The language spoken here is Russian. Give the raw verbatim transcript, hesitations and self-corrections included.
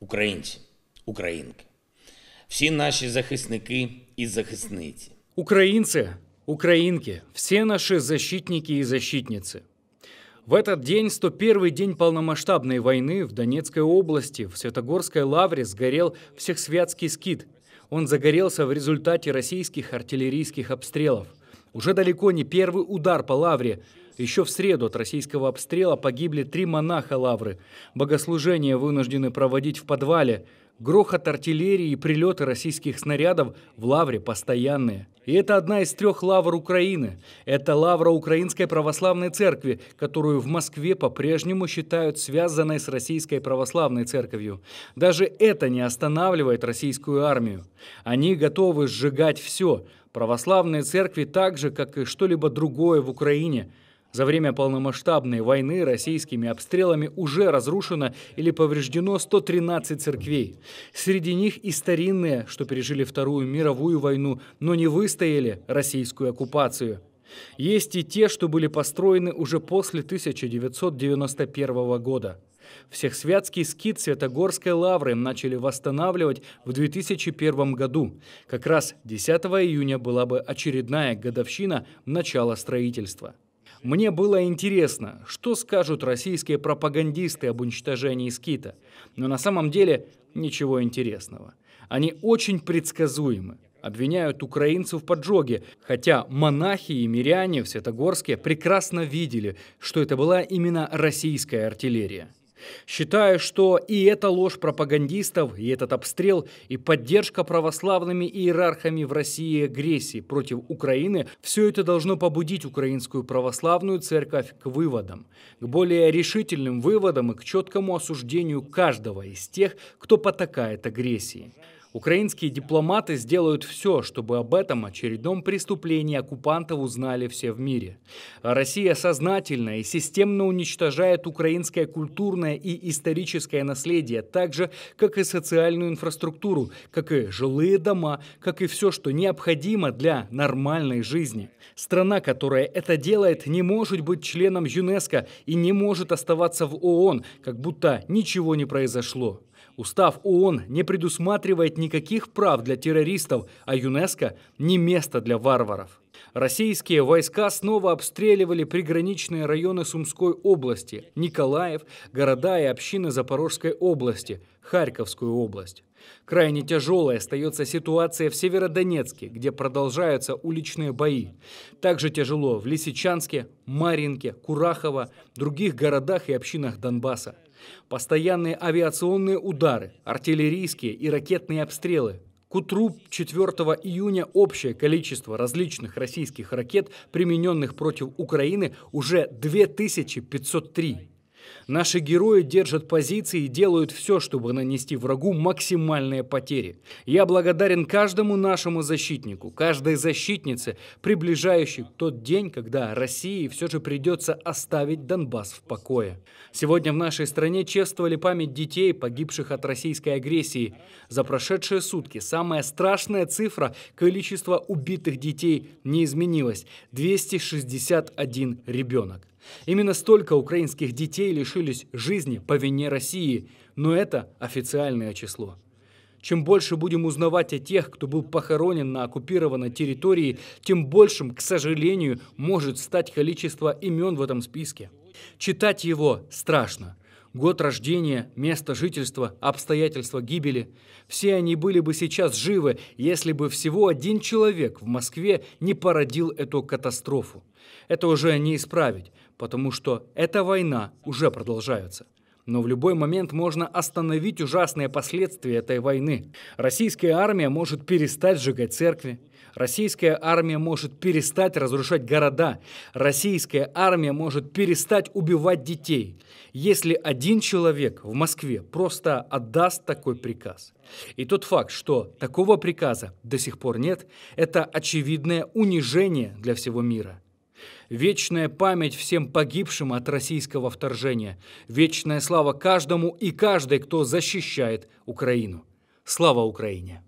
Українці, українки, всі наші захисники і захисниці. Украинцы, украинки, все наши защитники и защитницы. В этот день, сто первый день полномасштабной войны, в Донецкой области, в Святогорской лавре сгорел Всехсвятский скит. Он загорелся в результате российских артиллерийских обстрелов. Уже далеко не первый удар по лавре. Еще в среду от российского обстрела погибли три монаха лавры. Богослужение вынуждены проводить в подвале. Грохот артиллерии и прилеты российских снарядов в лавре постоянные. И это одна из трех лавр Украины. Это лавра Украинской Православной Церкви, которую в Москве по-прежнему считают связанной с Российской Православной Церковью. Даже это не останавливает российскую армию. Они готовы сжигать все. Православные церкви так же, как и что-либо другое в Украине. За время полномасштабной войны российскими обстрелами уже разрушено или повреждено сто тринадцать церквей. Среди них и старинные, что пережили Вторую мировую войну, но не выстояли российскую оккупацию. Есть и те, что были построены уже после тысяча девятьсот девяносто первого года. Всехсвятский скит Святогорской лавры начали восстанавливать в две тысячи первом году. Как раз десятого июня была бы очередная годовщина начала строительства. Мне было интересно, что скажут российские пропагандисты об уничтожении скита. Но на самом деле ничего интересного. Они очень предсказуемы. Обвиняют украинцев в поджоге, хотя монахи и миряне в Святогорске прекрасно видели, что это была именно российская артиллерия. Считаю, что и эта ложь пропагандистов, и этот обстрел, и поддержка православными иерархами в России агрессии против Украины – все это должно побудить Украинскую Православную Церковь к выводам, к более решительным выводам и к четкому осуждению каждого из тех, кто потакает агрессии. Украинские дипломаты сделают все, чтобы об этом очередном преступлении оккупантов узнали все в мире. Россия сознательно и системно уничтожает украинское культурное и историческое наследие, так же, как и социальную инфраструктуру, как и жилые дома, как и все, что необходимо для нормальной жизни. Страна, которая это делает, не может быть членом ЮНЕСКО и не может оставаться в ООН, как будто ничего не произошло. Устав ООН не предусматривает никаких прав для террористов, а ЮНЕСКО – не место для варваров. Российские войска снова обстреливали приграничные районы Сумской области, Николаев, города и общины Запорожской области, Харьковскую область. Крайне тяжелой остается ситуация в Северодонецке, где продолжаются уличные бои. Также тяжело в Лисичанске, Марьинке, Курахово, других городах и общинах Донбасса. Постоянные авиационные удары, артиллерийские и ракетные обстрелы. К утру четвёртого июня общее количество различных российских ракет, примененных против Украины, уже две тысячи пятьсот три. Наши герои держат позиции и делают все, чтобы нанести врагу максимальные потери. Я благодарен каждому нашему защитнику, каждой защитнице, приближающей тот день, когда России все же придется оставить Донбасс в покое. Сегодня в нашей стране чествовали память детей, погибших от российской агрессии. За прошедшие сутки самая страшная цифра количества убитых детей не изменилась – двести шестьдесят один ребенок. Именно столько украинских детей лишились жизни по вине России, но это официальное число. Чем больше будем узнавать о тех, кто был похоронен на оккупированной территории, тем большим, к сожалению, может стать количество имен в этом списке. Читать его страшно. Год рождения, место жительства, обстоятельства гибели. Все они были бы сейчас живы, если бы всего один человек в Москве не породил эту катастрофу. Это уже не исправить, потому что эта война уже продолжается. Но в любой момент можно остановить ужасные последствия этой войны. Российская армия может перестать сжигать церкви. Российская армия может перестать разрушать города. Российская армия может перестать убивать детей. Если один человек в Москве просто отдаст такой приказ. И тот факт, что такого приказа до сих пор нет, это очевидное унижение для всего мира. Вечная память всем погибшим от российского вторжения. Вечная слава каждому и каждой, кто защищает Украину. Слава Украине!